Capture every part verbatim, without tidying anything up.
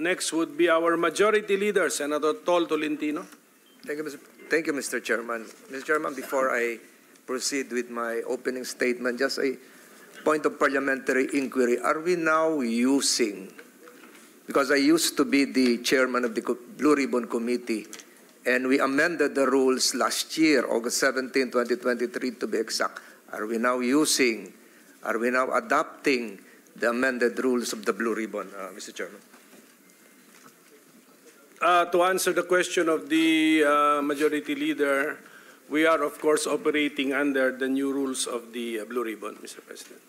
next would be our majority leader, Senator Tol Tolentino. Thank you, Thank you, Mister Chairman. Mister Chairman, before I proceed with my opening statement, just a point of parliamentary inquiry. Are we now using, because I used to be the chairman of the Blue Ribbon Committee, and we amended the rules last year, August seventeenth, twenty twenty-three to be exact. Are we now using, are we now adopting the amended rules of the Blue Ribbon, uh, Mister Chairman? Uh, to answer the question of the uh, majority leader, we are, of course, operating under the new rules of the uh, Blue Ribbon, Mister President.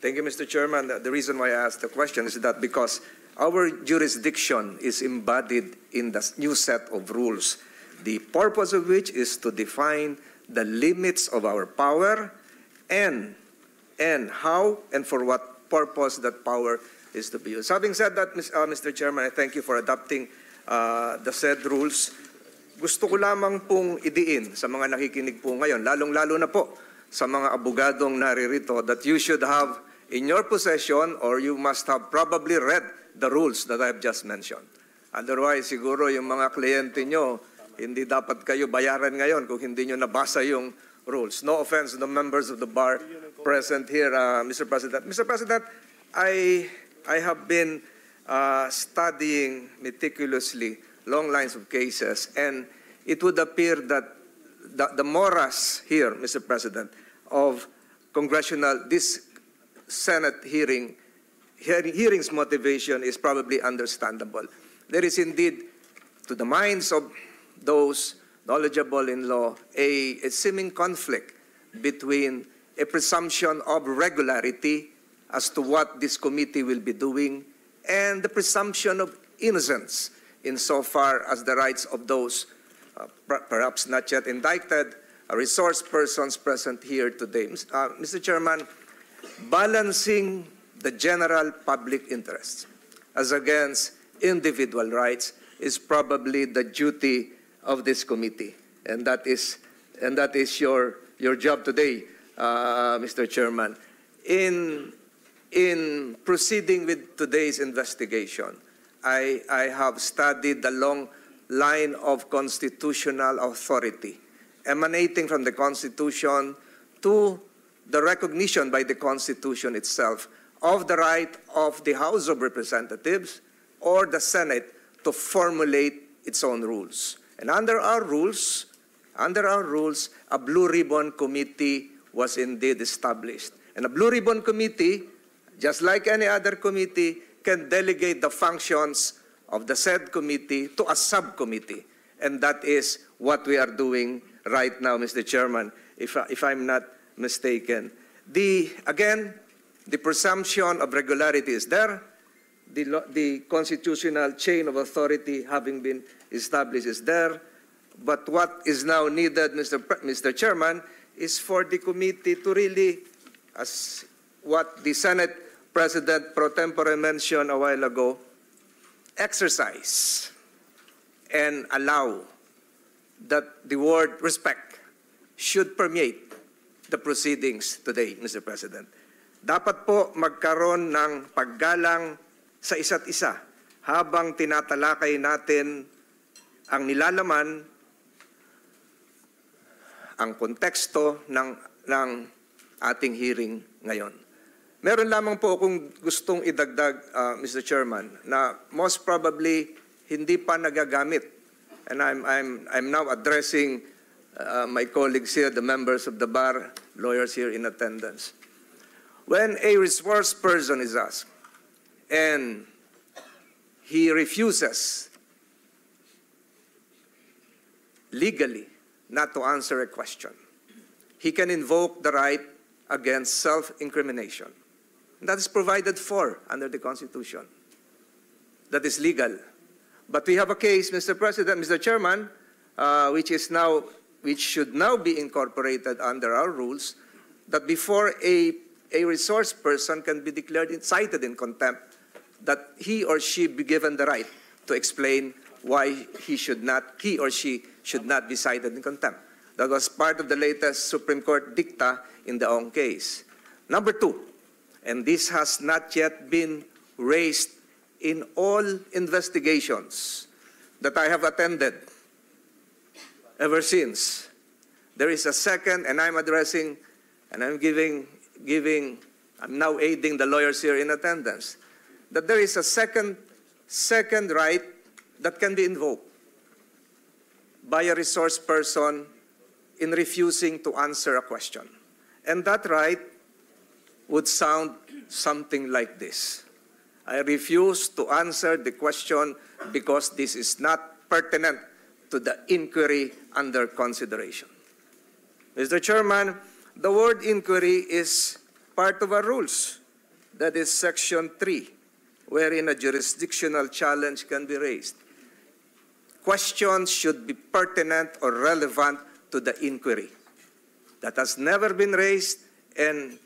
Thank you, Mister Chairman. The reason why I asked the question is that because our jurisdiction is embodied in the new set of rules, the purpose of which is to define the limits of our power and, and how and for what purpose that power is to be used. Having said that, uh, Mister Chairman, I thank you for adopting Uh, the said rules. Gusto ko lamang pong idiin sa mga nakikinig po ngayon, lalong-lalo na po sa mga abogadong naririto, that you should have in your possession or you must have probably read the rules that I have just mentioned. Otherwise, siguro yung mga kliyente nyo, hindi dapat kayo bayaran ngayon kung hindi nyo nabasa yung rules. No offense to the members of the bar present here, uh, Mister President. Mister President, I, I have been Uh, studying meticulously long lines of cases, and it would appear that the, the morass here, Mister President, of congressional, this Senate hearing, hearing, hearing's motivation is probably understandable. There is indeed, to the minds of those knowledgeable in law, a, a seeming conflict between a presumption of regularity as to what this committee will be doing and the presumption of innocence insofar as the rights of those, uh, per perhaps not yet indicted, uh, resource persons present here today. Uh, Mister Chairman, balancing the general public interest as against individual rights is probably the duty of this committee. And that is, and that is your, your job today, uh, Mister Chairman. In... In proceeding with today's investigation, I, I have studied the long line of constitutional authority emanating from the Constitution to the recognition by the Constitution itself of the right of the House of Representatives or the Senate to formulate its own rules. And under our rules, under our rules, a Blue Ribbon Committee was indeed established. And a Blue Ribbon Committee, just like any other committee, can delegate the functions of the said committee to a subcommittee. And that is what we are doing right now, Mister Chairman, if, if I'm not mistaken. The, again, the presumption of regularity is there. The, the constitutional chain of authority having been established is there. But what is now needed, Mister Pre- Mister Chairman, is for the committee to really, as what the Senate President pro tempore mentioned a while ago, exercise and allow that the word respect should permeate the proceedings today, Mister President. Dapat po magkaroon ng paggalang sa isa't isa habang tinatalakay natin ang nilalaman, ang konteksto ng, ng ating hearing ngayon. Meron lamang po akong gustong idagdag, uh, Mister Chairman, na most probably hindi pa nagagamit. And I'm, I'm, I'm now addressing uh, my colleagues here, the members of the bar, lawyers here in attendance. When a resource person is asked and he refuses legally not to answer a question, he can invoke the right against self-incrimination. That is provided for under the Constitution. That is legal. But we have a case, Mister President, Mister Chairman, uh, which is now, which should now be incorporated under our rules, that before a, a resource person can be declared cited in contempt, that he or she be given the right to explain why he should not, he or she should not be cited in contempt. That was part of the latest Supreme Court dicta in the own case. Number two, and this has not yet been raised in all investigations that I have attended ever since. There is a second, and I'm addressing, and I'm giving, giving, I'm now aiding the lawyers here in attendance, that there is a second, second right that can be invoked by a resource person in refusing to answer a question. And that right would sound something like this. I refuse to answer the question because this is not pertinent to the inquiry under consideration. Mister Chairman, the word inquiry is part of our rules. That is Section three, wherein a jurisdictional challenge can be raised. Questions should be pertinent or relevant to the inquiry. That has never been raised, and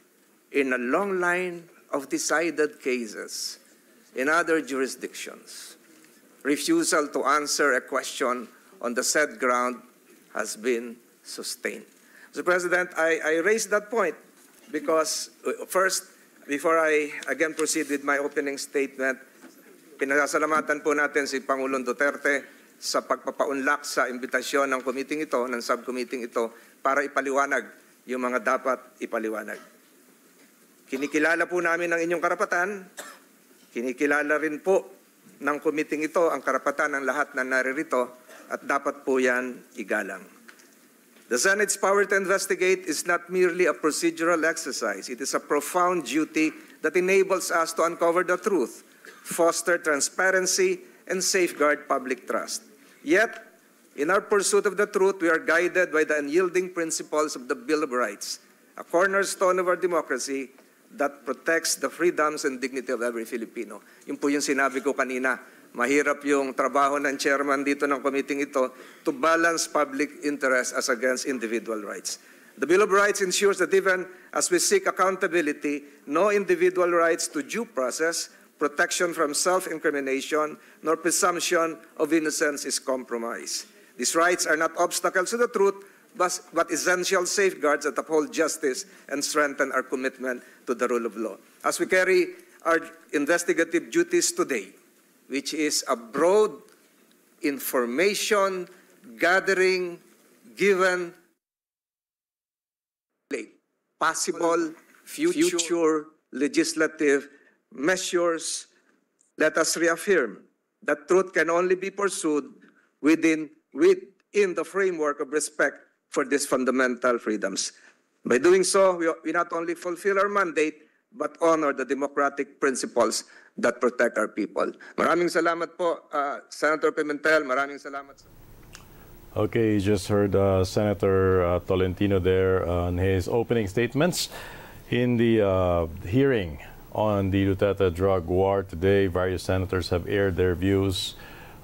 in a long line of decided cases in other jurisdictions, refusal to answer a question on the said ground has been sustained. Mister President, I, I raised that point because first, before I again proceed with my opening statement, pinasasalamatan po natin si Pangulong Duterte sa pagpapaunlak sa imbitasyon ng committee ito, ng subcommittee ito, para ipaliwanag yung mga dapat ipaliwanag. Kinikilala po namin ang inyong karapatan, kinikilala rin po ng committee ito ang karapatan ng lahat na naririto at dapat po yan igalang. The Senate's power to investigate is not merely a procedural exercise. It is a profound duty that enables us to uncover the truth, foster transparency, and safeguard public trust. Yet, in our pursuit of the truth, we are guided by the unyielding principles of the Bill of Rights, a cornerstone of our democracy that protects the freedoms and dignity of every Filipino. Yun po yung sinabi ko kanina. Mahirap yung trabaho ng chairman dito ng committee ito to balance public interest as against individual rights. The Bill of Rights ensures that even as we seek accountability, no individual rights to due process, protection from self-incrimination, nor presumption of innocence is compromised. These rights are not obstacles to the truth, but, but essential safeguards that uphold justice and strengthen our commitment to the rule of law. As we carry our investigative duties today, which is a broad information gathering given possible future, future legislative measures, let us reaffirm that truth can only be pursued within, within the framework of respect for these fundamental freedoms. By doing so, we, we not only fulfill our mandate, but honor the democratic principles that protect our people. Maraming salamat po, uh, Senator Pimentel. Maraming salamat. Okay, you just heard uh, Senator uh, Tolentino there on his opening statements in the uh, hearing on the Duterte drug war today. Various senators have aired their views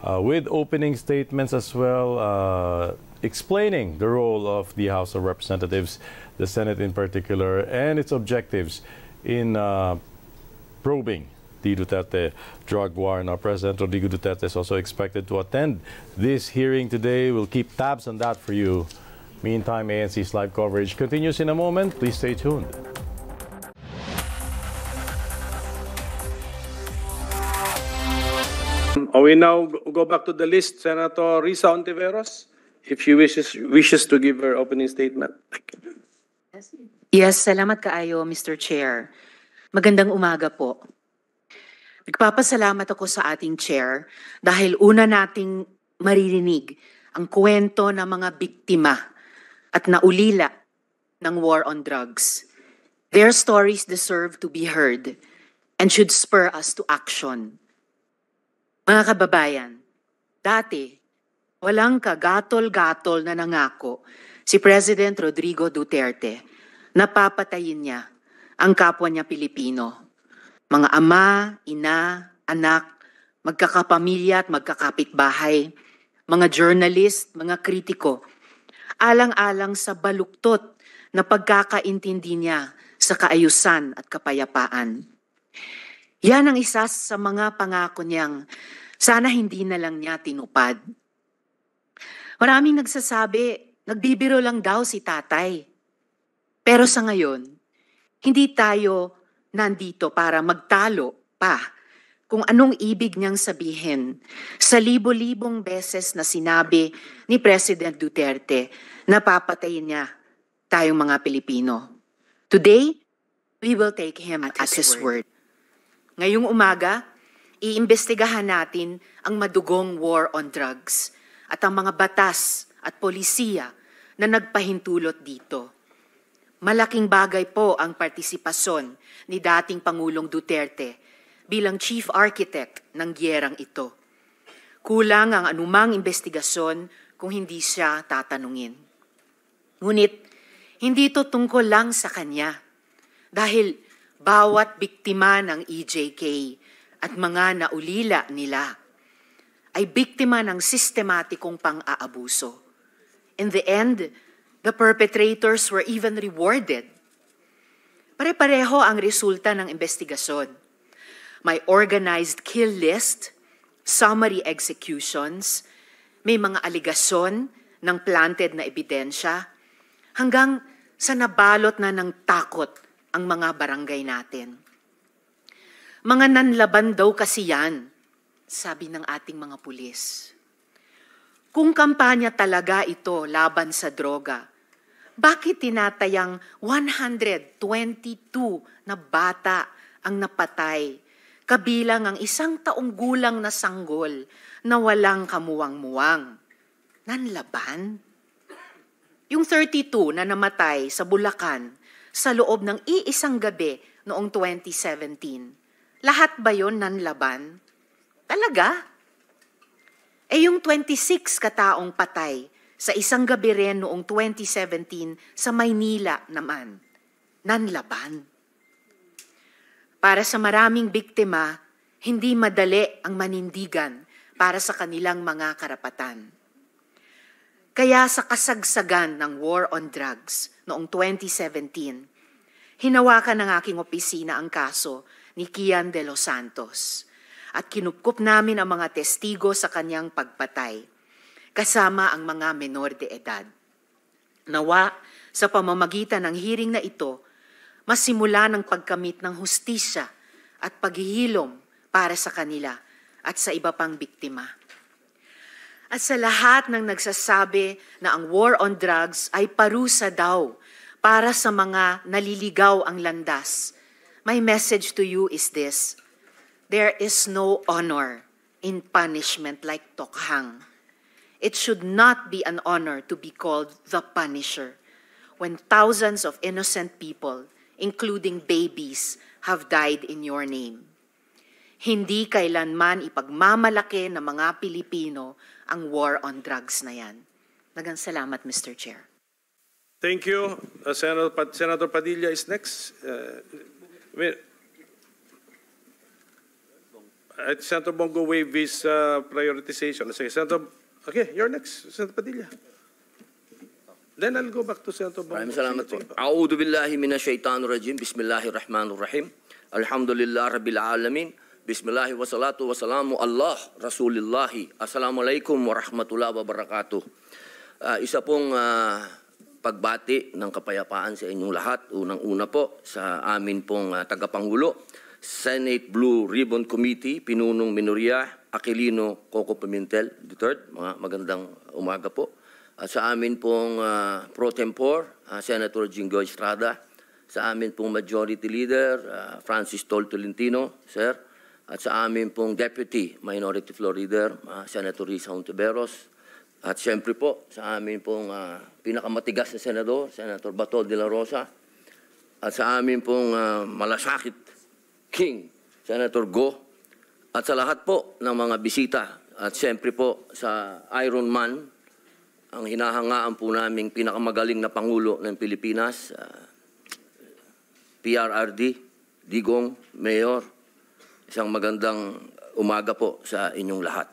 uh, with opening statements as well, uh, explaining the role of the House of Representatives, the Senate in particular, and its objectives in uh, probing the Duterte drug war. Now, President Rodrigo Duterte is also expected to attend this hearing today. We'll keep tabs on that for you. Meantime, A N C's live coverage continues in a moment. Please stay tuned. We now go back to the list. Senator Risa Hontiveros, if she wishes wishes to give her opening statement. Yes, salamat kaayo, Mister Chair. Magandang umaga po. Nagpapasalamat ako sa ating chair dahil una nating maririnig ang kwento ng mga biktima at naulila ng war on drugs. Their stories deserve to be heard and should spur us to action. Mga kababayan, dati walang kagatol-gatol na nangako si President Rodrigo Duterte na papatayin niya ang kapwa niya Pilipino. Mga ama, ina, anak, magkakapamilya at magkakapitbahay, mga journalist, mga kritiko, alang-alang sa baluktot na pagkakaintindi niya sa kaayusan at kapayapaan. Yan ang isa sa mga pangako niyang sana hindi na lang niya tinupad. Maraming nagsasabi, nagbibiro lang daw si tatay. Pero sa ngayon, hindi tayo nandito para magtalo pa kung anong ibig niyang sabihin sa libo-libong beses na sinabi ni President Duterte na papatayin niya tayong mga Pilipino. Today, we will take him at his word. Ngayong umaga, iimbestigahan natin ang madugong war on drugs at ang mga batas at polisiya na nagpahintulot dito. Malaking bagay po ang partisipasyon ni dating Pangulong Duterte bilang chief architect ng gyerang ito. Kulang ang anumang investigasyon kung hindi siya tatanungin. Ngunit, hindi ito tungkol lang sa kanya dahil bawat biktima ng E J K at mga naulila nila ay biktima ng sistematikong pang-aabuso. In the end, the perpetrators were even rewarded. Pare-pareho ang resulta ng investigasyon. May organized kill list, summary executions, may mga aligasyon ng planted na ebidensya, hanggang sa nabalot na ng takot ang mga barangay natin. Mga nanlaban daw kasi yan, sabi ng ating mga pulis. Kung kampanya talaga ito laban sa droga, bakit tinatayang one hundred twenty-two na bata ang napatay kabilang ang isang taong gulang na sanggol na walang kamuwang-muwang? Nanlaban? Yung thirty-two na namatay sa Bulacan sa loob ng iisang gabi noong twenty seventeen, lahat ba yun nanlaban? Talaga? Eh yung twenty-six kataong patay sa isang gabi rin noong twenty seventeen sa Maynila naman, nanlaban? Para sa maraming biktima, hindi madali ang manindigan para sa kanilang mga karapatan. Kaya sa kasagsagan ng war on drugs noong twenty seventeen, hinawakan ng aking opisina ang kaso ni Kian De Los Santos at kinupkup namin ang mga testigo sa kanyang pagpatay, kasama ang mga menor de edad. Nawa, sa pamamagitan ng hearing na ito, masimula ng pagkamit ng hustisya at paghihilom para sa kanila at sa iba pang biktima. At sa lahat ng nagsasabi na ang war on drugs ay parusa daw para sa mga naliligaw ang landas, my message to you is this: there is no honor in punishment like tokhang. It should not be an honor to be called the punisher when thousands of innocent people, including babies, have died in your name. Hindi kailanman ipagmamalaki ng mga Pilipino ang war on drugs na yan. Nagang salamat, Mister Chair. Thank you. Uh, Senator, Pad Senator Padilla is next. Uh, uh, Senator Bong Go waive his uh, prioritization. Sige, Senator, okay, you're next, Senator Padilla. Then I'll go back to Senator Bong. Maraming salamat po. A'udhu billahi minashaitanir rajim. Bismillahirrahmanirrahim. Alhamdulillah rabbil alamin. Bismillahi wa salatu wa salamu Allah Rasulillahi. Assalamualaikum warahmatullahi wabarakatuh. Uh, isa pong uh, pagbati ng kapayapaan sa inyong lahat. Unang-una po sa amin pong uh, tagapangulo, Senate Blue Ribbon Committee, Pinunong Minoria, Aquilino Coco Pimentel the third. Mga magandang umaga po. At sa amin pong uh, pro-tempore, uh, Senator Jinggoy Estrada, sa amin pong Majority Leader, uh, Francis Tolentino, sir, at sa amin pong Deputy Minority Floor Leader, uh, Senator Risa Hontiveros, at siyempre po sa amin pong uh, pinakamatigas na senador, Senator Bato dela Rosa, at sa amin pong uh, malasakit King, Senator Go, at sa lahat po ng mga bisita, at siyempre po sa Iron Man, ang hinahangaan po naming pinakamagaling na Pangulo ng Pilipinas, uh, P R R D, Digong, Mayor, isang magandang umaga po sa inyong lahat.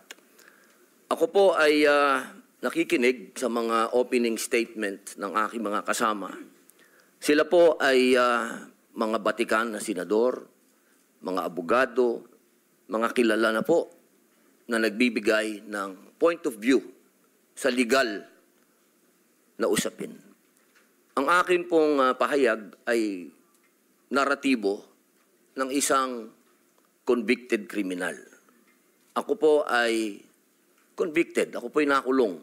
Ako po ay uh, nakikinig sa mga opening statement ng aking mga kasama. Sila po ay uh, mga batikan na senador, mga abogado, mga kilala na po na nagbibigay ng point of view sa legal na usapin. Ang akin pong uh, pahayag ay naratibo ng isang convicted criminal. Ako po ay convicted. Ako po'y nakulong.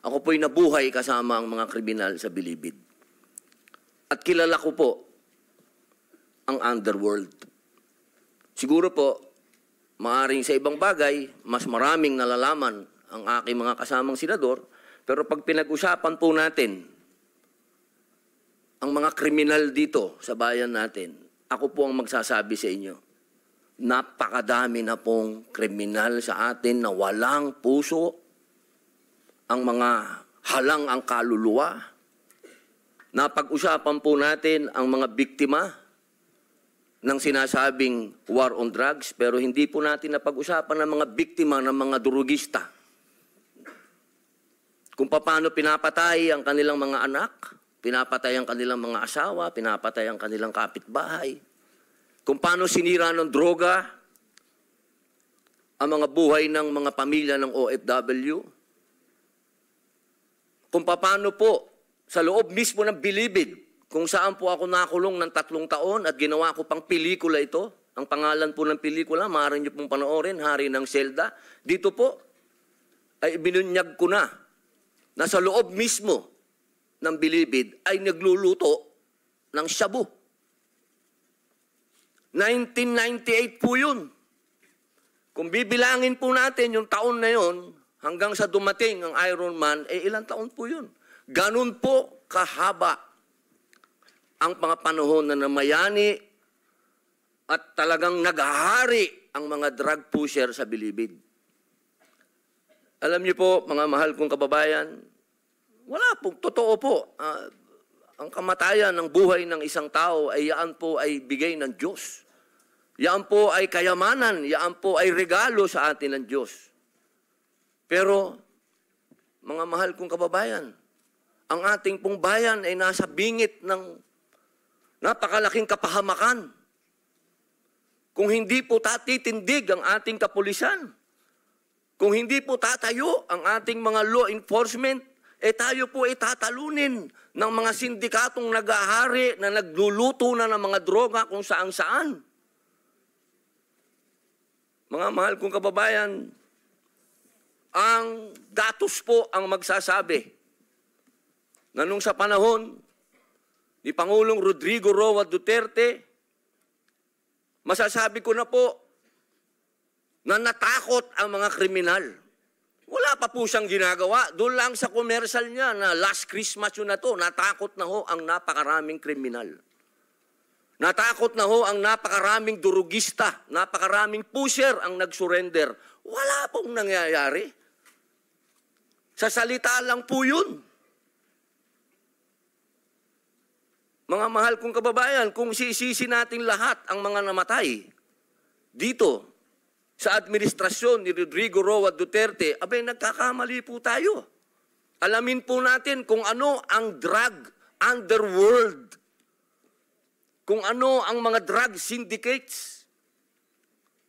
Ako po'y nabuhay kasama ang mga kriminal sa bilibid. At kilala ko po ang underworld. Siguro po, maaring sa ibang bagay, mas maraming nalalaman ang aking mga kasamang senador, pero pag pinag-usapan po natin ang mga kriminal dito sa bayan natin, ako po ang magsasabi sa inyo, napakadami na pong kriminal sa atin na walang puso, ang mga halang ang kaluluwa. Napag-usapan po natin ang mga biktima ng sinasabing war on drugs, pero hindi po natin napag-usapan ang mga biktima ng mga durugista. Kung paano pinapatay ang kanilang mga anak, pinapatay ang kanilang mga asawa, pinapatay ang kanilang kapitbahay. Kung paano sinira ng droga ang mga buhay ng mga pamilya ng O F W. Kung paano po sa loob mismo ng bilibid, kung saan po ako nakulong ng tatlong taon at ginawa ko pang pelikula ito. Ang pangalan po ng pelikula, maaari niyo pong panoorin, Hari ng Selda. Dito po ay binunyag ko na na sa loob mismo ng bilibid ay nagluluto ng shabu. nineteen ninety-eight po yun. Kung bibilangin po natin yung taon na yun, hanggang sa dumating ang Iron Man, eh ilang taon po yun. Ganun po kahaba ang mga panahon na namayani at talagang naghahari ang mga drug pusher sa bilibid. Alam niyo po, mga mahal kong kababayan, wala po, totoo po. Uh, ang kamatayan ng buhay ng isang tao ay yaan po ay bigay ng Diyos. Yaan po ay kayamanan, yaan po ay regalo sa atin ng Diyos. Pero, mga mahal kong kababayan, ang ating pong bayan ay nasa bingit ng napakalaking kapahamakan. Kung hindi po tatitindig ang ating kapulisan, kung hindi po tatayo ang ating mga law enforcement, eh tayo po ay tatalunin ng mga sindikatong nag-ahari na nagluluto na ng mga droga kung saan-saan. Mga mahal kong kababayan, ang datos po ang magsasabi na nung sa panahon ni Pangulong Rodrigo Roa Duterte, masasabi ko na po na natakot ang mga kriminal. Wala pa po siyang ginagawa. Doon lang sa commercial niya na last Christmas yun na to, natakot na ho ang napakaraming kriminal. Natakot na ho ang napakaraming durugista, napakaraming pusher ang nag-surrender. Wala pong nangyayari. Sa salita lang po yun. Mga mahal kong kababayan, kung sisisi natin lahat ang mga namatay dito, sa administrasyon ni Rodrigo Roa Duterte, abay nagkakamali po tayo. Alamin po natin kung ano ang drug underworld, kung ano ang mga drug syndicates.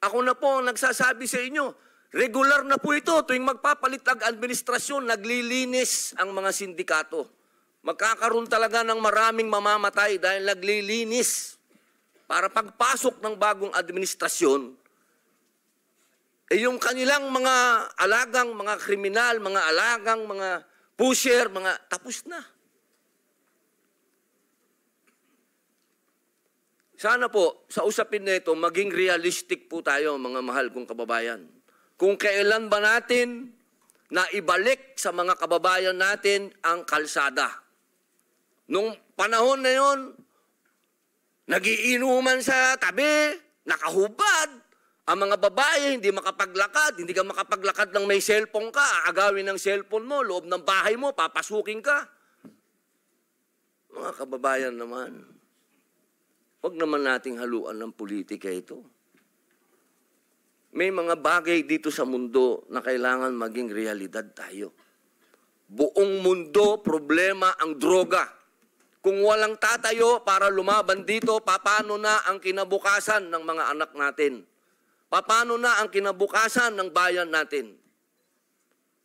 Ako na po ang nagsasabi sa inyo, regular na po ito. Tuwing magpapalit ang administrasyon, naglilinis ang mga sindikato. Magkakaroon talaga ng maraming mamamatay dahil naglilinis. Para pagpasok ng bagong administrasyon, eh yung kanilang mga alagang, mga kriminal, mga alagang, mga pusher, mga tapos na. Sana po, sa usapin na ito, maging realistic po tayo, mga mahal kong kababayan. Kung kailan ba natin na ibalik sa mga kababayan natin ang kalsada. Nung panahon na yon, nagiinuman sa tabi, nakahubad, ang mga babae, hindi makapaglakad, hindi ka makapaglakad ng may cellphone ka, aagawin ng cellphone mo, loob ng bahay mo, papasukin ka. Mga kababayan naman, huwag naman nating haluan ng politika ito. May mga bagay dito sa mundo na kailangan maging realidad tayo. Buong mundo, problema ang droga. Kung walang tatayo para lumaban dito, paano na ang kinabukasan ng mga anak natin? Paano na ang kinabukasan ng bayan natin?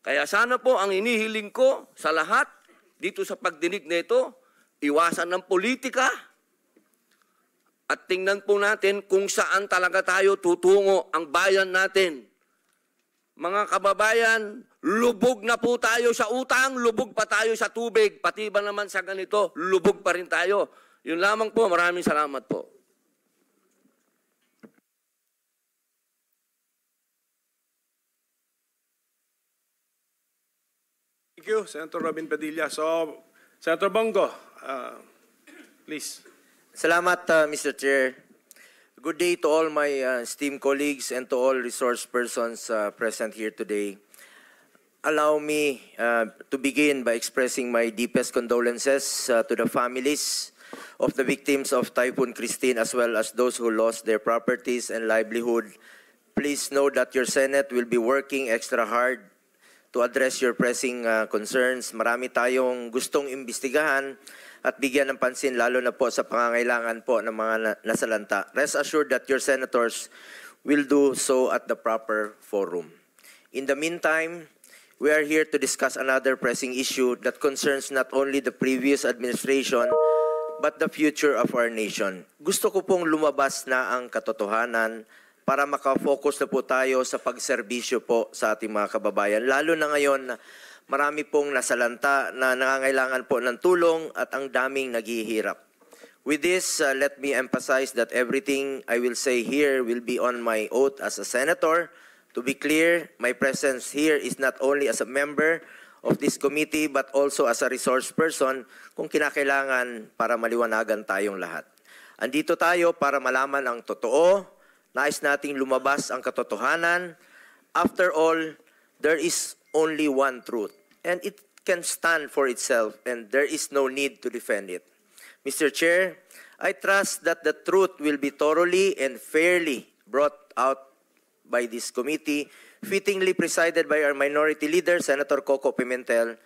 Kaya sana po ang inihiling ko sa lahat dito sa pagdinig nito, iwasan ng politika, At tingnan po natin kung saan talaga tayo tutungo ang bayan natin. Mga kababayan, lubog na po tayo sa utang, lubog pa tayo sa tubig. Pati ba naman sa ganito, lubog pa rin tayo. Yun lamang po, maraming salamat po. Thank you, Senator Robin Padilla. So, Senator Bong Go, uh, please. Salamat, uh, Mister Chair. Good day to all my uh, esteemed colleagues and to all resource persons uh, present here today. Allow me uh, to begin by expressing my deepest condolences uh, to the families of the victims of Typhoon Christine as well as those who lost their properties and livelihood. Please know that your Senate will be working extra hard to address your pressing uh, concerns. Marami tayong gustong imbestigahan at bigyan ng pansin lalo na po sa pangangailangan po ng mga na nasalanta. Rest assured that your senators will do so at the proper forum. In the meantime, we are here to discuss another pressing issue that concerns not only the previous administration but the future of our nation. Gusto ko pong lumabas na ang katotohanan para makafocus na po tayo sa pagserbisyo po sa ating mga kababayan. Lalo na ngayon, marami pong nasalanta na nangangailangan po ng tulong at ang daming naghihirap. With this, uh, let me emphasize that everything I will say here will be on my oath as a senator. To be clear, my presence here is not only as a member of this committee but also as a resource person kung kinakailangan para maliwanagan tayong lahat. Andito tayo para malaman ang totoo, nais nating lumabas ang katotohanan. After all, there is only one truth, and it can stand for itself, and there is no need to defend it. Mister Chair, I trust that the truth will be thoroughly and fairly brought out by this committee, fittingly presided by our minority leader, Senator Coco Pimentel.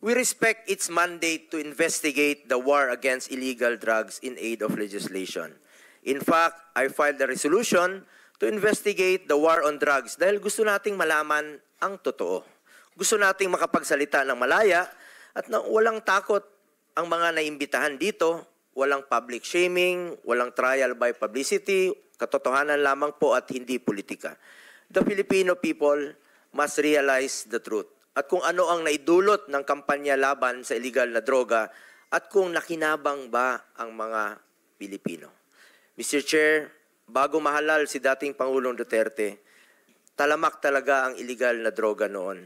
We respect its mandate to investigate the war against illegal drugs in aid of legislation. In fact, I filed a resolution to investigate the war on drugs dahil gusto nating malaman ang totoo. Gusto nating makapagsalita ng malaya at na walang takot ang mga naimbitahan dito, walang public shaming, walang trial by publicity, katotohanan lamang po at hindi politika. The Filipino people must realize the truth at kung ano ang naidulot ng kampanya laban sa illegal na droga at kung nakinabang ba ang mga Pilipino. Mister Chair, bago mahalal si dating Pangulong Duterte, talamak talaga ang illegal na droga noon.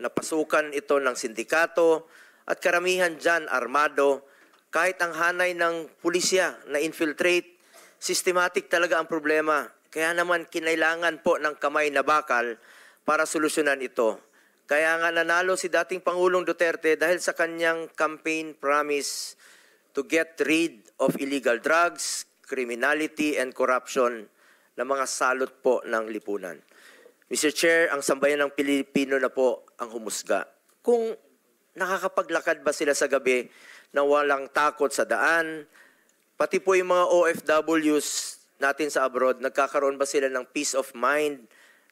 Napasukan ito ng sindikato at karamihan dyan armado. Kahit ang hanay ng pulisya na infiltrate, systematic talaga ang problema. Kaya naman kinailangan po ng kamay na bakal para solusyonan ito. Kaya nga nanalo si dating Pangulong Duterte dahil sa kanyang campaign promise to get rid of illegal drugs, criminality, and corruption na mga salot po ng lipunan. Mister Chair, ang sambayan ng Pilipino na po ang humusga. Kung nakakapaglakad ba sila sa gabi na walang takot sa daan, pati po yung mga O F Ws natin sa abroad, nagkakaroon ba sila ng peace of mind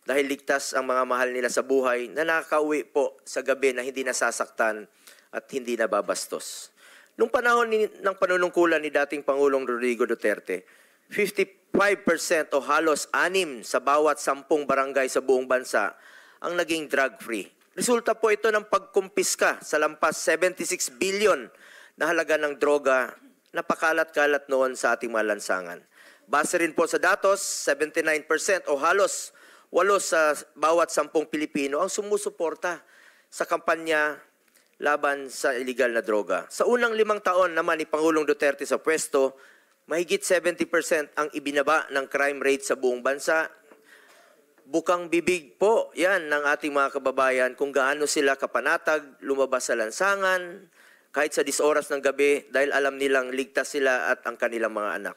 dahil ligtas ang mga mahal nila sa buhay na nakakauwi po sa gabi na hindi nasasaktan at hindi nababastos. Noong panahon ni, ng panunungkulan ni dating Pangulong Rodrigo Duterte, fifty-five percent o halos anim sa bawat sampung barangay sa buong bansa ang naging drug-free. Resulta po ito ng pagkumpiska sa lampas seventy-six billion na halaga ng droga na pakalat-kalat noon sa ating mga lansangan. Base rin po sa datos, seventy-nine percent o halos walo sa bawat sampung Pilipino ang sumusuporta sa kampanya laban sa illegal na droga. Sa unang limang taon naman ni Pangulong Duterte sa pwesto, mahigit seventy percent ang ibinaba ng crime rate sa buong bansa. Bukang bibig po yan ng ating mga kababayan kung gaano sila kapanatag, lumabas sa lansangan, kahit sa disoras ng gabi dahil alam nilang ligtas sila at ang kanilang mga anak.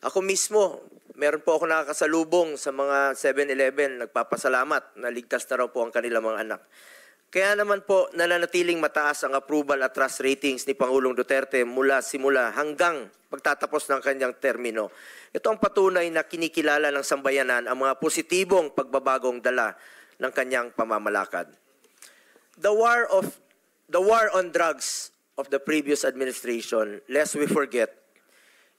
Ako mismo, meron po ako nakakasalubong sa mga seven eleven, nagpapasalamat na ligtas na raw po ang kanilang mga anak. Kaya naman po nananatiling mataas ang approval at trust ratings ni Pangulong Duterte mula simula hanggang pagtatapos ng kanyang termino. Ito ang patunay na kinikilala ng sambayanan ang mga positibong pagbabagong dala ng kanyang pamamalakad. The war of the war on drugs of the previous administration, lest we forget,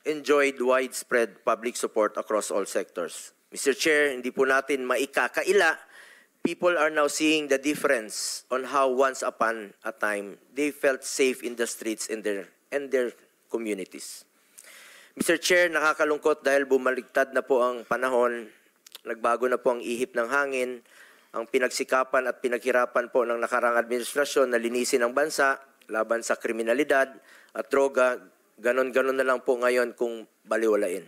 enjoyed widespread public support across all sectors. Mister Chair, hindi po natin maikakaila. People are now seeing the difference on how once upon a time they felt safe in the streets and their, and their communities. Mister Chair, nakakalungkot dahil bumaligtad na po ang panahon, nagbago na po ang ihip ng hangin, ang pinagsikapan at pinaghirapan po ng nakarang administrasyon na linisin ang bansa laban sa kriminalidad at droga, ganon-ganon na lang po ngayon kung baliwalain.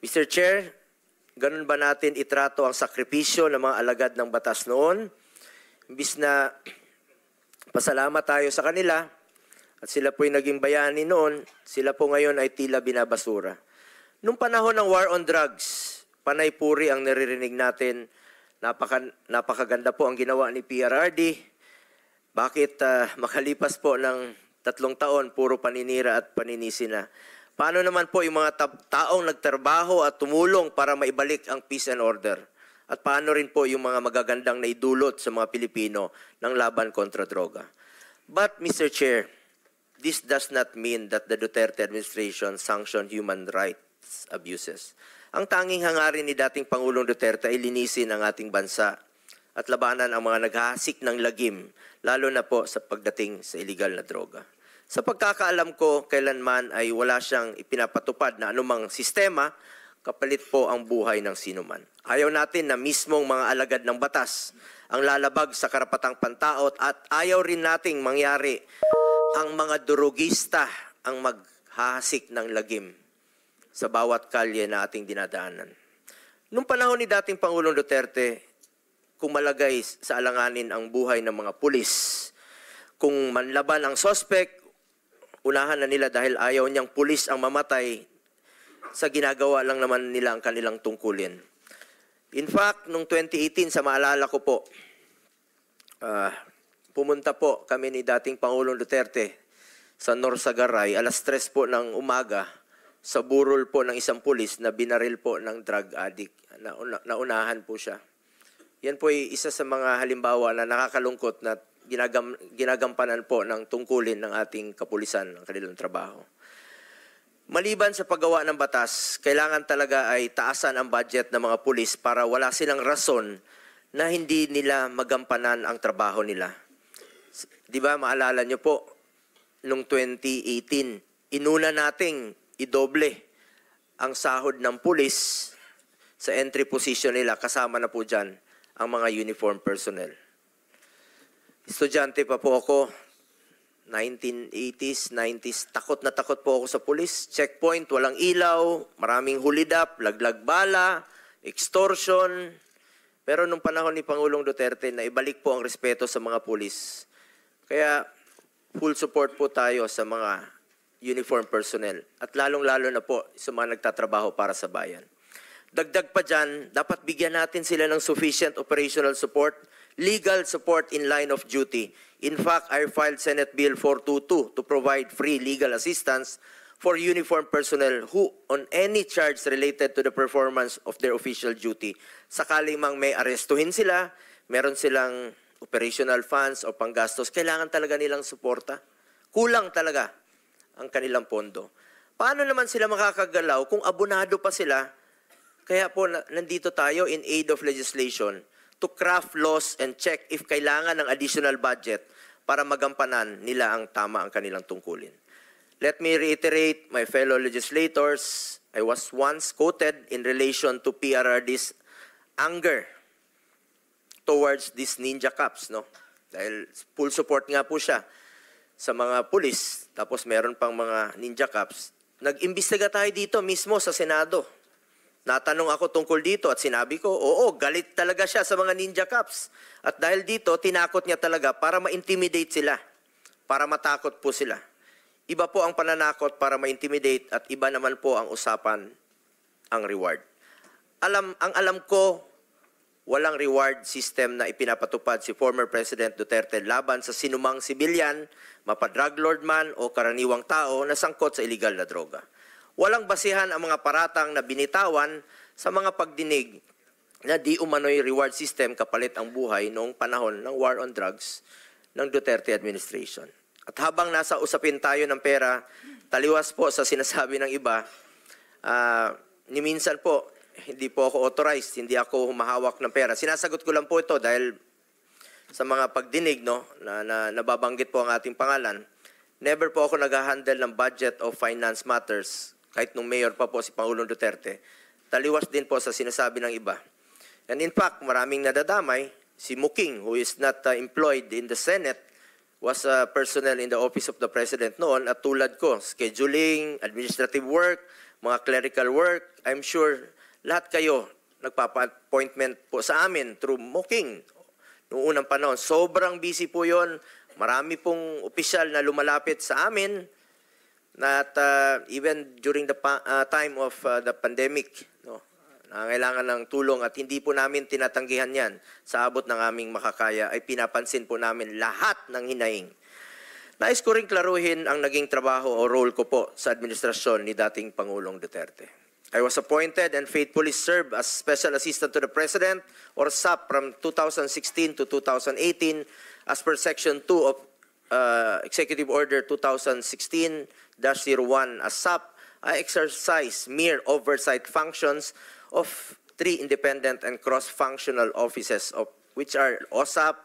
Mister Chair, ganun ba natin itrato ang sakripisyo ng mga alagad ng batas noon? Imbis na pasalamat tayo sa kanila at sila po'y naging bayani noon, sila po ngayon ay tila binabasura. Nung panahon ng war on drugs, panay puri ang naririnig natin. Napaka, napakaganda po ang ginawa ni P R R D. Bakit uh, makalipas po ng tatlong taon, puro paninira at paninisi na? Paano naman po yung mga taong nagtrabaho at tumulong para maibalik ang peace and order? At paano rin po yung mga magagandang naidulot sa mga Pilipino ng laban kontra droga? But, Mister Chair, this does not mean that the Duterte administration sanctioned human rights abuses. Ang tanging hangarin ni dating Pangulong Duterte ay linisin ang ating bansa at labanan ang mga naghahasik ng lagim, lalo na po sa pagdating sa illegal na droga. Sa pagkakaalam ko, kailanman ay wala siyang ipinapatupad na anumang sistema, kapalit po ang buhay ng sinuman. Ayaw natin na mismong mga alagad ng batas ang lalabag sa karapatang pantaot at ayaw rin nating mangyari ang mga durugista ang maghahasik ng lagim sa bawat kalye na ating dinadaanan. Noong panahon ni dating Pangulong Duterte, kung malagay sa alanganin ang buhay ng mga pulis, kung manlaban ang sospek, unahan na nila dahil ayaw niyang pulis ang mamatay sa ginagawa lang naman nila ang kanilang tungkulin. In fact, noong twenty eighteen, sa maalala ko po, uh, pumunta po kami ni dating Pangulong Duterte sa Norsagaray, alas tres po ng umaga, sa burol po ng isang pulis na binaril po ng drug addict. Nauna, naunahan po siya. Yan po ay isa sa mga halimbawa na nakakalungkot na Ginagam, ginagampanan po ng tungkulin ng ating kapulisan, ng kanilang trabaho. Maliban sa paggawa ng batas, kailangan talaga ay taasan ang budget ng mga pulis para wala silang rason na hindi nila magampanan ang trabaho nila. Di ba, maalala nyo po, noong twenty eighteen, inuna nating idoble ang sahod ng pulis sa entry position nila, kasama na po dyan ang mga uniform personnel. Estudyante pa po ako, nineteen eighties, nineties, takot na takot po ako sa pulis. Checkpoint, walang ilaw, maraming hulidap, laglag bala, extortion. Pero nung panahon ni Pangulong Duterte, naibalik po ang respeto sa mga pulis. Kaya full support po tayo sa mga uniform personnel at lalong-lalo na po sa mga nagtatrabaho para sa bayan. Dagdag pa dyan, dapat bigyan natin sila ng sufficient operational support, legal support in line of duty. In fact, I filed Senate Bill four twenty-two to provide free legal assistance for uniformed personnel who on any charge related to the performance of their official duty. Sakali mang may arestuhin sila, meron silang operational funds o panggastos, kailangan talaga nilang suporta. Kulang talaga ang kanilang pondo. Paano naman sila makakagalaw kung abonado pa sila? Kaya po nandito tayo in aid of legislation to craft laws and check if kailangan ng additional budget para magampanan nila ang tama ang kanilang tungkulin. Let me reiterate, my fellow legislators, I was once quoted in relation to P R R D's anger towards these ninja cops, no? Dahil full support nga po siya sa mga pulis, tapos meron pang mga ninja cops. Nag-imbestiga tayo dito mismo sa Senado. Natanong ako tungkol dito at sinabi ko, oo, galit talaga siya sa mga ninja cops. At dahil dito, tinakot niya talaga para ma-intimidate sila, para matakot po sila. Iba po ang pananakot para ma-intimidate at iba naman po ang usapan, ang reward. Alam, ang alam ko, walang reward system na ipinapatupad si former President Duterte laban sa sinumang sibilyan, mapadrug lord man o karaniwang tao na sangkot sa illegal na droga. Walang basihan ang mga paratang na binitawan sa mga pagdinig na di umano'y reward system kapalit ang buhay noong panahon ng war on drugs ng Duterte administration. At habang nasa usapin tayo ng pera, Taliwas po sa sinasabi ng iba, uh, ni minsan po, hindi po ako authorized, hindi ako humahawak ng pera. Sinasagot ko lang po ito dahil sa mga pagdinig, no, na, na nababanggit po ang ating pangalan. Never po ako nag-handle ng budget o finance matters, kahit nung mayor pa po si Pangulong Duterte. Taliwas din po sa sinasabi ng iba. And in fact, maraming nadadamay, si Muking, who is not uh, employed in the Senate, was a uh, personnel in the Office of the President noon at tulad ko, scheduling, administrative work, mga clerical work. I'm sure lahat kayo nagpapa-appointment po sa amin through Muking noong unang panahon. Sobrang busy po yon. Marami pong opisyal na lumalapit sa amin at uh, even during the uh, time of uh, the pandemic, no, nangangailangan ng tulong at hindi po namin tinatanggihan yan. Sa abot ng aming makakaya ay pinapansin po namin lahat ng hinaing. Nais ko rin klaruhin ang naging trabaho o role ko po sa administrasyon ni dating Pangulong Duterte. I was appointed and faithfully served as Special Assistant to the President or S A P from two thousand sixteen to two thousand eighteen as per Section two of uh, Executive Order two thousand sixteen dash zero one as S A P. I exercise mere oversight functions of three independent and cross-functional offices, of, which are O S A P,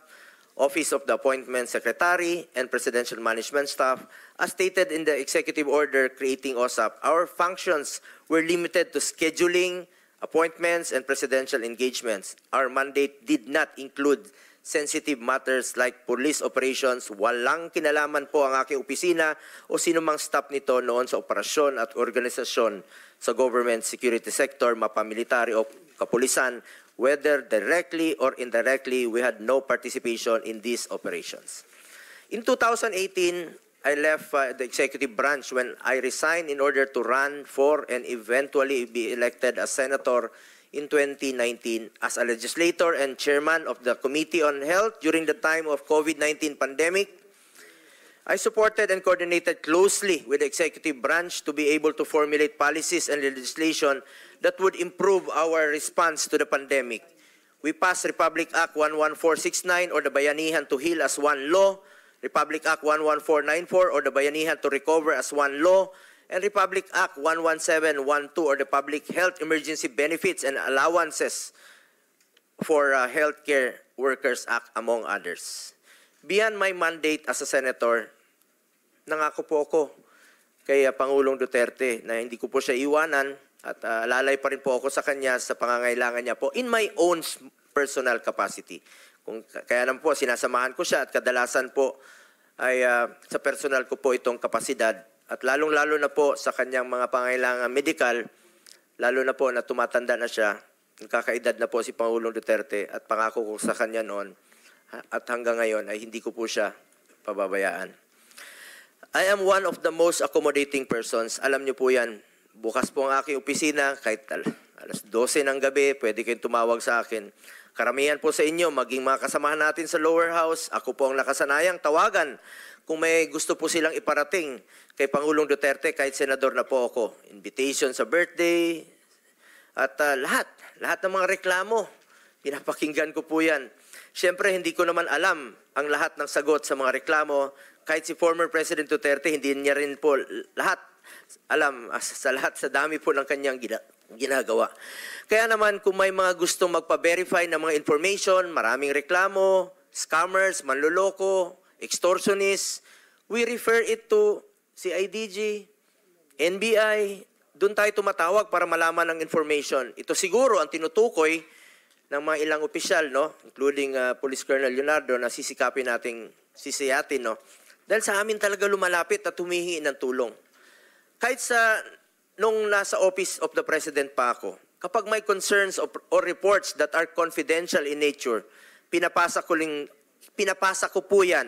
Office of the Appointment Secretary, and Presidential Management Staff. As stated in the Executive Order creating O S A P, our functions were limited to scheduling, appointments, and presidential engagements. Our mandate did not include sensitive matters like police operations. Walang kinalaman po ang aking opisina o sinumang staff nito noon sa operasyon at organisasyon sa government security sector, mapamilitary o kapulisan, whether directly or indirectly, we had no participation in these operations. In two thousand eighteen, I left uh, the executive branch when I resigned in order to run for and eventually be elected as senator in twenty nineteen as a legislator and chairman of the Committee on Health during the time of COVID nineteen pandemic. I supported and coordinated closely with the executive branch to be able to formulate policies and legislation that would improve our response to the pandemic. We passed Republic Act one one four six nine or the Bayanihan to Heal as one law, Republic Act one one four nine four or the Bayanihan to Recover as one law, and Republic Act one one seven one two or the Public Health Emergency Benefits and Allowances for uh, Healthcare Workers Act, among others. Beyond my mandate as a senator, nangako po ako kay Pangulong Duterte na hindi ko po siya iwanan at uh, lalay pa rin po ako sa kanya sa pangangailangan niya po in my own personal capacity. Kung, kaya naman po, sinasamahan ko siya at kadalasan po ay uh, sa personal ko po itong kapasidad. At lalong-lalo na po sa kanyang mga pangailangan medikal, lalo na po na tumatanda na siya, kakaedad na po si Pangulong Duterte at pangako ko sa kanya noon at hanggang ngayon ay hindi ko po siya pababayaan. I am one of the most accommodating persons. Alam niyo po yan, bukas po ang aking opisina, kahit alas dose ng gabi, pwede kayong tumawag sa akin. Karamihan po sa inyo, maging mga kasamahan natin sa lower house, ako po ang nakasanayang tawagan kung may gusto po silang iparating kay Pangulong Duterte kahit senador na po ako. Invitation sa birthday at uh, lahat, lahat ng mga reklamo, pinapakinggan ko po yan. Siyempre, hindi ko naman alam ang lahat ng sagot sa mga reklamo. Kahit si former President Duterte, hindi niya rin po lahat alam sa lahat sa dami po ng kanyang gina ginagawa. Kaya naman, kung may mga gustong magpa-verify ng mga information, maraming reklamo, scammers, manloloko, extortionists, we refer it to C I D G, N B I, doon tayo tumatawag para malaman ng information. Ito siguro ang tinutukoy ng mga ilang opisyal, no? Including uh, Police Colonel Leonardo na sisikapin nating sisiyatin, no? Dahil sa amin talaga lumalapit at humihingi ng tulong. Kahit sa nung nasa Office of the President pa ako, kapag may concerns or, or reports that are confidential in nature, pinapasa ko ling Pinapasa ko po yan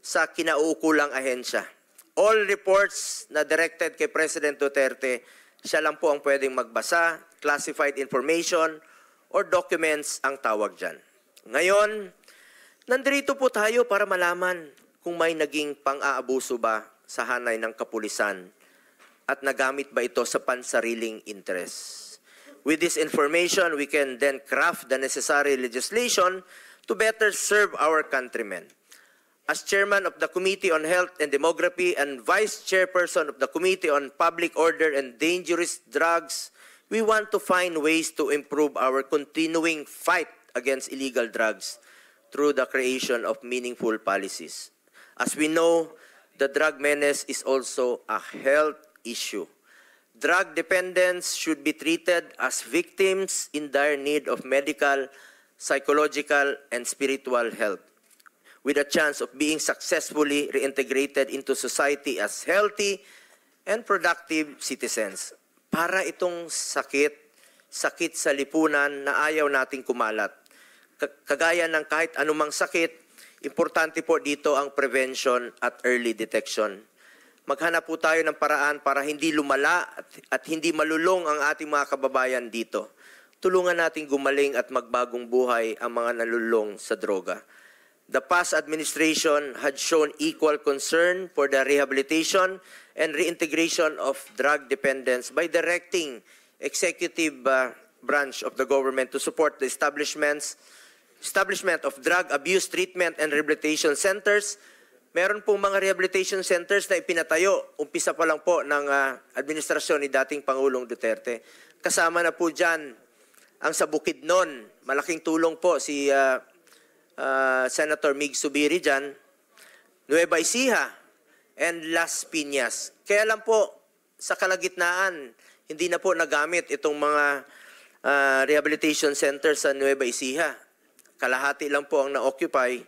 sa kinauukulang ahensya. All reports na directed kay President Duterte, siya lang po ang pwedeng magbasa, classified information, or documents ang tawag dyan. Ngayon, nandito po tayo para malaman kung may naging pang-aabuso ba sa hanay ng kapulisan at nagamit ba ito sa pansariling interes. With this information, we can then craft the necessary legislation to better serve our countrymen. as Chairman of the Committee on Health and Demography and Vice Chairperson of the Committee on Public Order and Dangerous Drugs, we want to find ways to improve our continuing fight against illegal drugs through the creation of meaningful policies. As we know, the drug menace is also a health issue. Drug dependents should be treated as victims in dire need of medical, psychological, and spiritual help, with a chance of being successfully reintegrated into society as healthy and productive citizens. Para itong sakit, sakit sa lipunan na ayaw nating kumalat. Kagaya ng kahit anumang sakit, importante po dito ang prevention at early detection. Maghanap po tayo ng paraan para hindi lumala at, at hindi malulong ang ating mga kababayan dito. Tulungan natin gumaling at magbagong buhay ang mga nalulong sa droga. The past administration had shown equal concern for the rehabilitation and reintegration of drug dependents by directing executive uh, branch of the government to support the establishments Establishment of Drug Abuse Treatment and Rehabilitation Centers. Meron pong mga rehabilitation centers na ipinatayo. Umpisa pa lang po ng uh, administrasyon ni dating Pangulong Duterte. Kasama na po dyan ang sa Bukidnon. Malaking tulong po si uh, uh, Senator Mig Subiri dyan. Nueva Ecija and Las Piñas. Kaya lang po sa kalagitnaan, hindi na po nagamit itong mga uh, rehabilitation centers sa Nueva Ecija. Kalahati lang po ang na-occupy.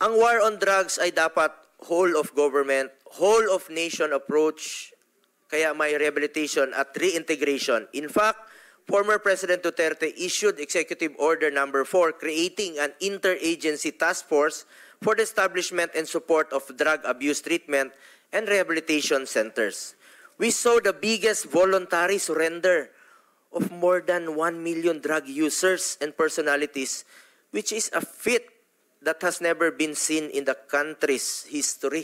Ang war on drugs ay dapat whole of government, whole of nation approach, kaya may rehabilitation at reintegration. In fact, former President Duterte issued Executive Order number four creating an interagency task force for the establishment and support of drug abuse treatment and rehabilitation centers. We saw the biggest voluntary surrender of more than one million drug users and personalities, which is a feat that has never been seen in the country's history.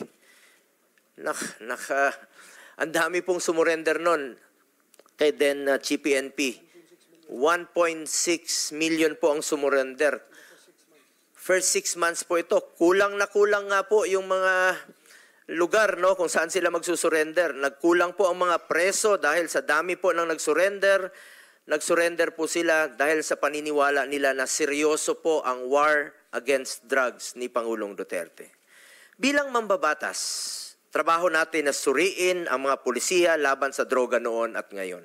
Nak, nak, uh, ang dami pong sumurender nun kay then uh, C P N P. one point six million po ang sumurender. First six months po ito. Kulang na kulang nga po yung mga lugar, no, kung saan sila magsusurrender. Nagkulang po ang mga preso dahil sa dami po ng nagsurrender. Nagsurrender po sila dahil sa paniniwala nila na seryoso po ang war against drugs ni Pangulong Duterte. Bilang mambabatas, trabaho natin na suriin ang mga pulisiya laban sa droga noon at ngayon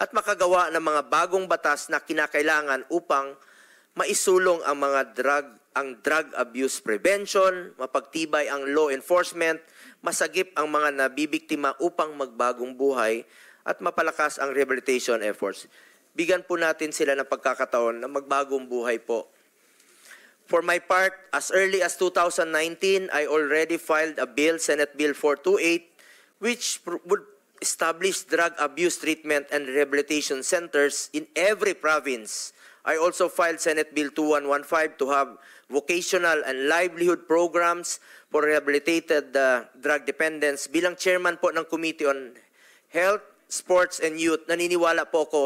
at makagawa ng mga bagong batas na kinakailangan upang maisulong ang mga drug, ang drug abuse prevention, mapagtibay ang law enforcement, masagip ang mga nabibiktima upang magbagong buhay at mapalakas ang rehabilitation efforts. Bigyan po natin sila ng pagkakataon na magbagong buhay po. For my part, as early as two thousand nineteen, I already filed a bill, Senate Bill four two eight, which would establish drug abuse treatment and rehabilitation centers in every province. I also filed Senate Bill two one one five to have vocational and livelihood programs for rehabilitated uh, drug dependents. Bilang chairman po ng Committee on Health, Sports and Youth, naniniwala po ko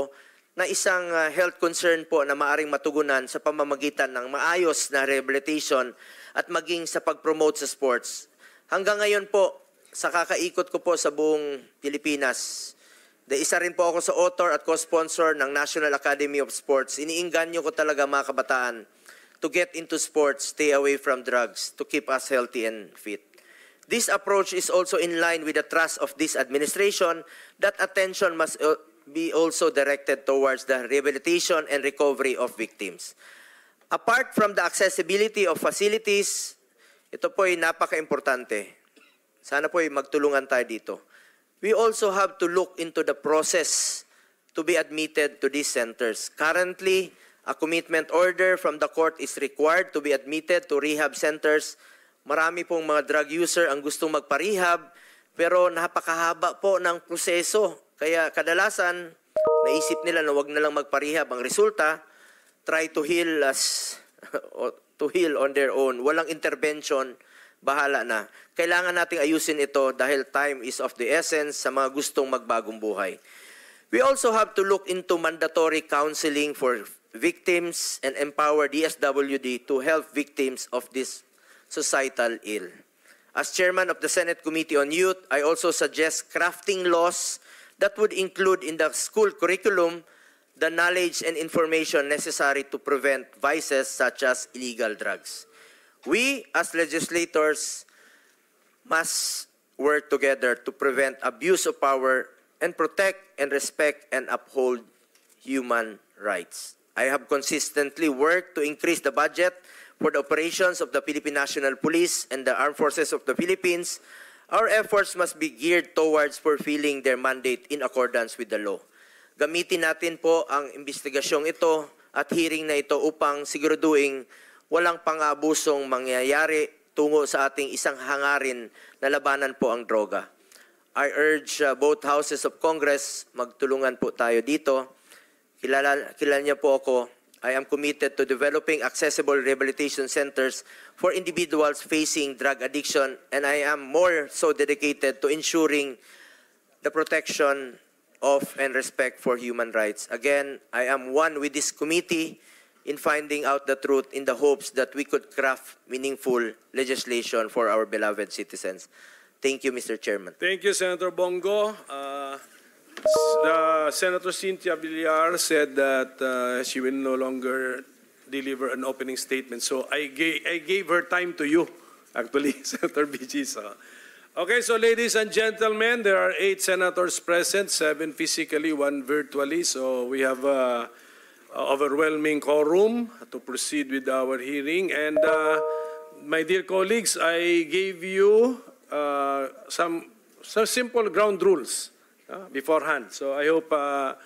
na isang uh, health concern po na maaring matugunan sa pamamagitan ng maayos na rehabilitation at maging sa pag-promote sa sports. Hanggang ngayon po, sa kakaikot ko po sa buong Pilipinas, de isa rin po ako sa author at co-sponsor ng National Academy of Sports. Iniinganyo ko talaga mga kabataan to get into sports, stay away from drugs, to keep us healthy and fit. This approach is also in line with the thrust of this administration that attention must be also directed towards the rehabilitation and recovery of victims. Apart from the accessibility of facilities, ito po ay napaka-importante. Sana po ay magtulungan tayo dito. We also have to look into the process to be admitted to these centers. Currently, a commitment order from the court is required to be admitted to rehab centers. Marami pong mga drug user ang gustong magparehab, pero napakahaba po ng proseso. Kaya kadalasan, naisip nila na wag na lang magparehab. Ang resulta, try to heal us, to heal on their own. Walang intervention. Bahala na. Kailangan nating ayusin ito dahil time is of the essence sa mga gustong magbagong buhay. We also have to look into mandatory counseling for victims and empower D S W D to help victims of these societal ill. As chairman of the Senate Committee on Youth, I also suggest crafting laws that would include in the school curriculum the knowledge and information necessary to prevent vices such as illegal drugs. We, as legislators, must work together to prevent abuse of power and protect and respect and uphold human rights. I have consistently worked to increase the budget for the operations of the Philippine National Police and the Armed Forces of the Philippines. Our efforts must be geared towards fulfilling their mandate in accordance with the law. Gamitin natin po ang investigasyong ito at hearing na ito upang siguraduhin walang pang-abusong mangyayari tungo sa ating isang hangarin na labanan po ang droga. I urge uh, both houses of Congress, magtulungan po tayo dito. Kilala, kilala niya po ako. I am committed to developing accessible rehabilitation centers for individuals facing drug addiction, and I am more so dedicated to ensuring the protection of and respect for human rights. Again, I am one with this committee in finding out the truth in the hopes that we could craft meaningful legislation for our beloved citizens. Thank you, Mister Chairman. Thank you, Senator Bong Go. Uh, uh, Senator Cynthia Villar said that uh, she will no longer deliver an opening statement. So I gave, I gave her time to you, actually, Senator B G. So. Okay, so ladies and gentlemen, there are eight senators present, seven physically, one virtually. So we have a overwhelming quorum to proceed with our hearing. And uh, my dear colleagues, I gave you Uh, some, some simple ground rules uh, beforehand. So I hope uh,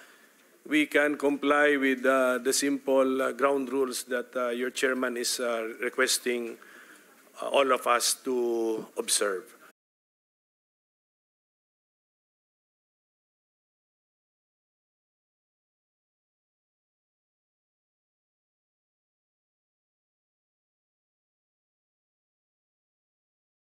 we can comply with uh, the simple uh, ground rules that uh, your chairman is uh, requesting uh, all of us to observe.